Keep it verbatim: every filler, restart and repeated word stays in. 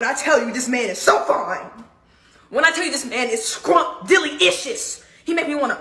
When I tell you this man is so fine, when I tell you this man is scrump dilly ishes, he make me wanna